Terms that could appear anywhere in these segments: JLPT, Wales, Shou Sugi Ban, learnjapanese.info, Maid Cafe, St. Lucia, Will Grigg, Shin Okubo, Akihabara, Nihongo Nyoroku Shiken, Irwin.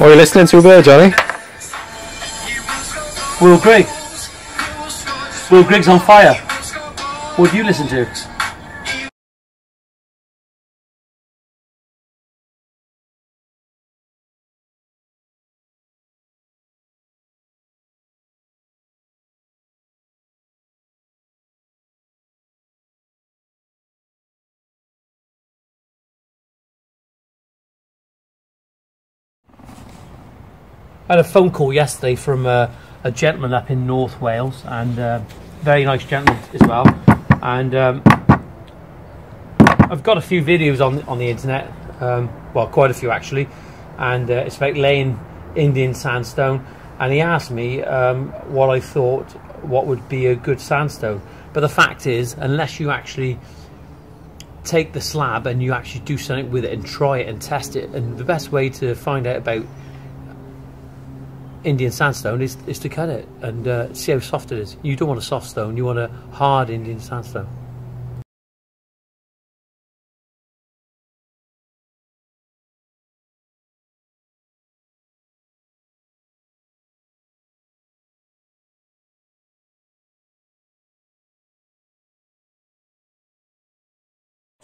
What are you listening to there, Johnny? Will Grigg. Will Grigg's on fire. What do you listen to? I had a phone call yesterday from a gentleman up in North Wales, and very nice gentleman as well. And I've got a few videos on the internet, well, quite a few actually, and it's about laying Indian sandstone. And he asked me what I thought, what would be a good sandstone. But the fact is, unless you actually take the slab and you actually do something with it and try it and test it, and the best way to find out about Indian sandstone is to cut it and see how soft it is. You don't want a soft stone, you want a hard Indian sandstone.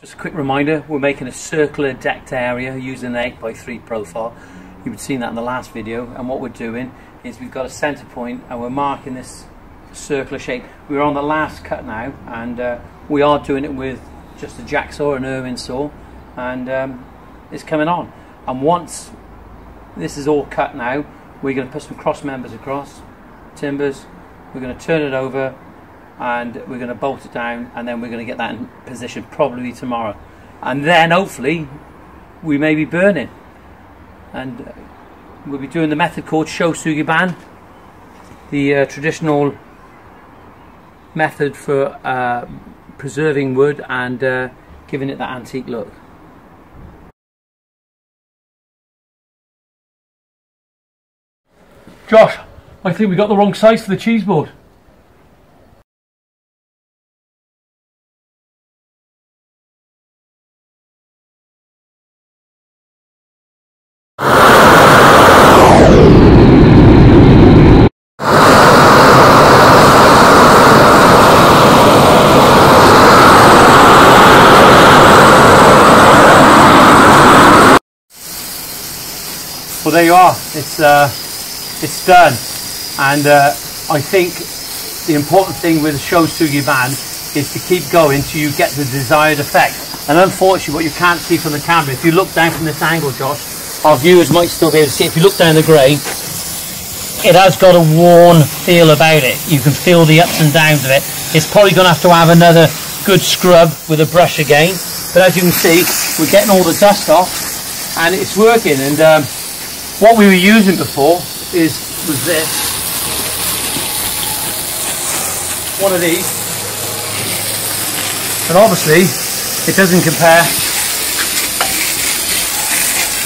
Just a quick reminder, we're making a circular decked area using an 8x3 profile. You've seen that in the last video, and what we're doing is we've got a center point and we're marking this circular shape. We're on the last cut now, and we are doing it with just a jack saw, an Irwin saw, and it's coming on. And once this is all cut now, we're going to put some cross members across, timbers, we're going to turn it over and we're going to bolt it down, and then we're going to get that in position probably tomorrow. And then hopefully we may be burning. And we'll be doing the method called Shou Sugi Ban, the traditional method for preserving wood and giving it that antique look. Josh, I think we got the wrong size for the cheese board. Well, there you are, it's done, and I think the important thing with Shou Sugi Ban is to keep going till you get the desired effect. And unfortunately, what you can't see from the camera, if you look down from this angle, Josh, our viewers might still be able to see, if you look down the grain, it has got a worn feel about it. You can feel the ups and downs of it. It's probably going to have another good scrub with a brush again, but as you can see, we're getting all the dust off and it's working. And what we were using before was this, one of these, and obviously it doesn't compare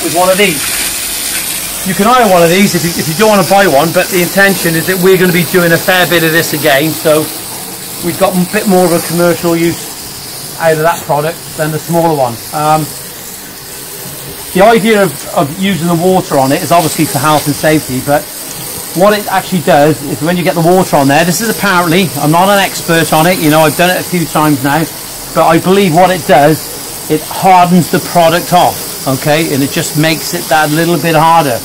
with one of these. You can hire one of these if you don't want to buy one, but the intention is that we're going to be doing a fair bit of this again, so we've got a bit more of a commercial use out of that product than the smaller one. The idea of using the water on it is obviously for health and safety, but what it actually does is when you get the water on there, this is apparently, I'm not an expert on it, you know, I've done it a few times now, but I believe what it does, it hardens the product off, okay, and it just makes it that little bit harder.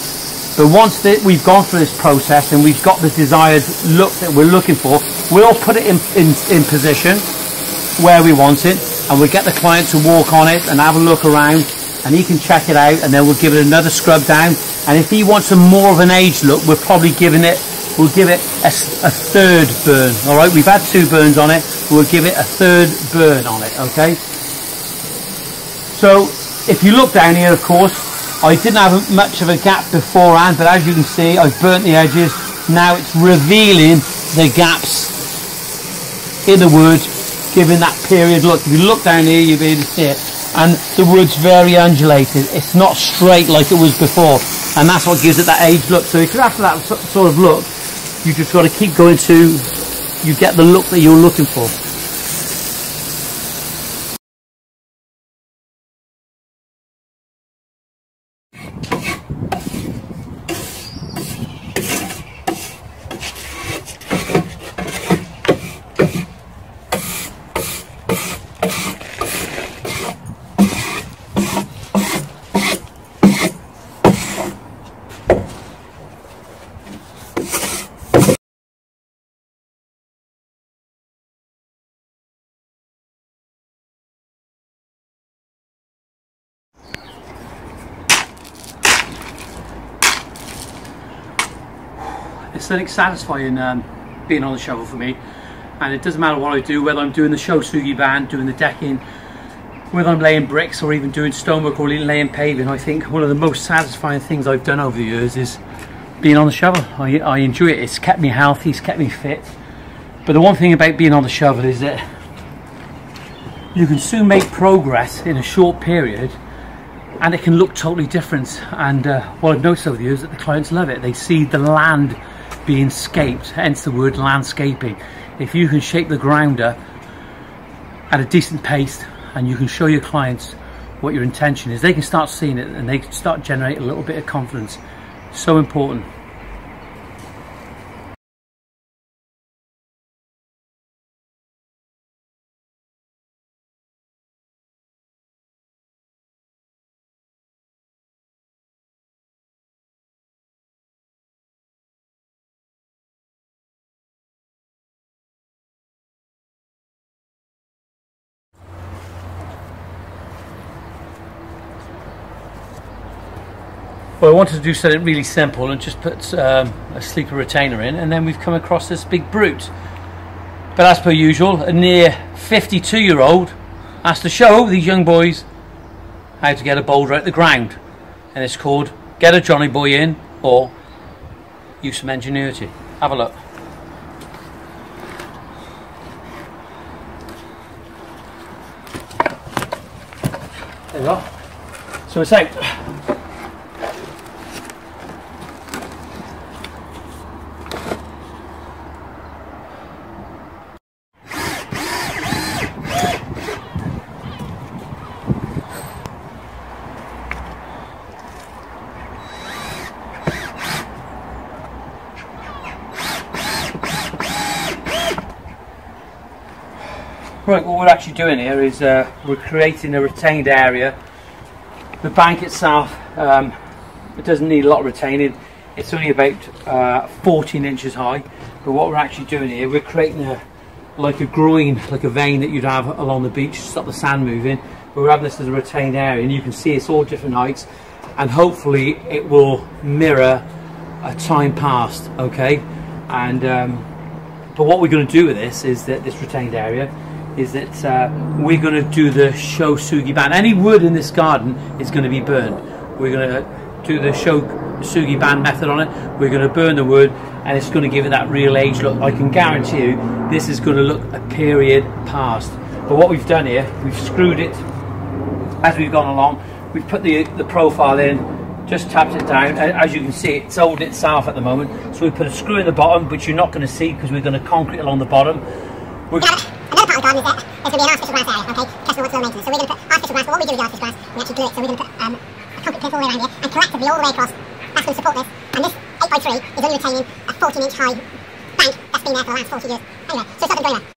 But once we've gone through this process and we've got the desired look that we're looking for, we'll put it in position where we want it, and we'll get the client to walk on it and have a look around, and he can check it out, and then we'll give it another scrub down. And if he wants a more of an aged look, we're probably giving it, we'll give it a third burn. All right, we've had two burns on it, we'll give it a third burn on it, okay? So if you look down here, of course, I didn't have much of a gap beforehand, but as you can see, I've burnt the edges. Now it's revealing the gaps in the wood, giving that period look. If you look down here, you'll be able to see it. And the wood's very undulated, it's not straight like it was before, and that's what gives it that aged look. So if you're after that sort of look, you just got to keep going to you get the look that you're looking for. something satisfying being on the shovel for me. And it doesn't matter what I do, whether I'm doing the Shou Sugi Ban, doing the decking, whether I'm laying bricks or even doing stonework or laying paving. I think one of the most satisfying things I've done over the years is being on the shovel. I enjoy it. It's kept me healthy, it's kept me fit. But the one thing about being on the shovel is that you can soon make progress in a short period and it can look totally different. And what I've noticed over the years is that the clients love it. They see the land being scaped, hence the word landscaping. If you can shape the ground up at a decent pace and you can show your clients what your intention is, they can start seeing it and they can start generating a little bit of confidence. So important. Well, I wanted to do something really simple and just put a sleeper retainer in, and then we've come across this big brute. But as per usual, a near 52-year-old has to show these young boys how to get a boulder out the ground, and it's called Get a Johnny Boy In or Use Some Ingenuity. Have a look. There you are. So it's out. Right, what we're actually doing here is we're creating a retained area. The bank itself, it doesn't need a lot of retaining. It's only about 14 inches high. But what we're actually doing here, we're creating like a groin, like a vein that you'd have along the beach to stop the sand moving. But we're having this as a retained area, and you can see it's all different heights. And hopefully it will mirror a time past, okay? And but what we're going to do with this is that this retained area, is that we're going to do the Shou Sugi Ban. Any wood in this garden is going to be burned. We're going to do the Shou Sugi Ban method on it. We're going to burn the wood, and it's going to give it that real age look. I can guarantee you this is going to look a period past. But what we've done here, we've screwed it as we've gone along. We've put the profile in, just tapped it down. As you can see, it's old itself at the moment. So we put a screw in the bottom, which you're not going to see because we're going to concrete along the bottom. We're garden is that there's going to be an artificial grass area, okay? Customer wants low maintenance, so we're going to put artificial grass, but what we do with the artificial grass, we actually glue it, so we're going to put a concrete plinth all the way around here, and collectively all the way across, that's going to support this, and this 8x3 is only retaining a 14-inch high bank that's been there for the last 40 years. Anyway, so it's not going to go anywhere.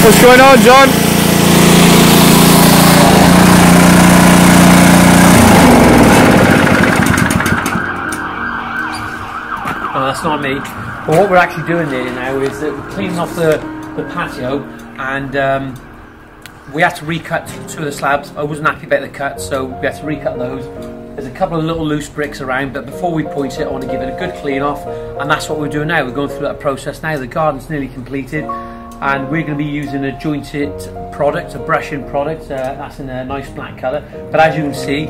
What's going on, John? that's not me. But what we're actually doing there now is that we're cleaning off the patio, and we had to recut two of the slabs. I wasn't happy about the cut, so we had to recut those. There's a couple of little loose bricks around, but before we point it, I want to give it a good clean off, and that's what we're doing now. We're going through that process now. The garden's nearly completed, and we're going to be using a jointed product, a brush-in product, that's in a nice black colour. But as you can see,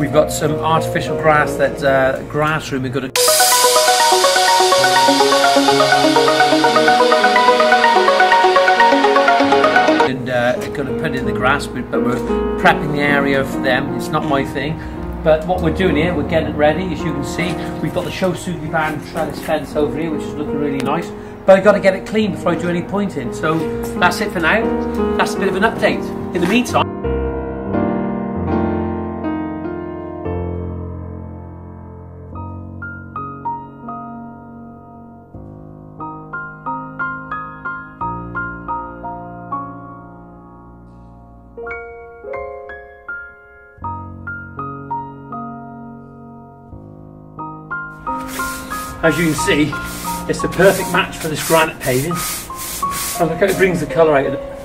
we've got some artificial grass, that grass room we've got to put in the grass, but we're prepping the area for them. It's not my thing. But what we're doing here, we're getting it ready. As you can see, we've got the Shou Sugi Ban trellis fence over here, which is looking really nice. But I've got to get it clean before I do any pointing. So that's it for now. That's a bit of an update. In the meantime, as you can see, it's the perfect match for this granite paving, and look how it brings the colour out of it.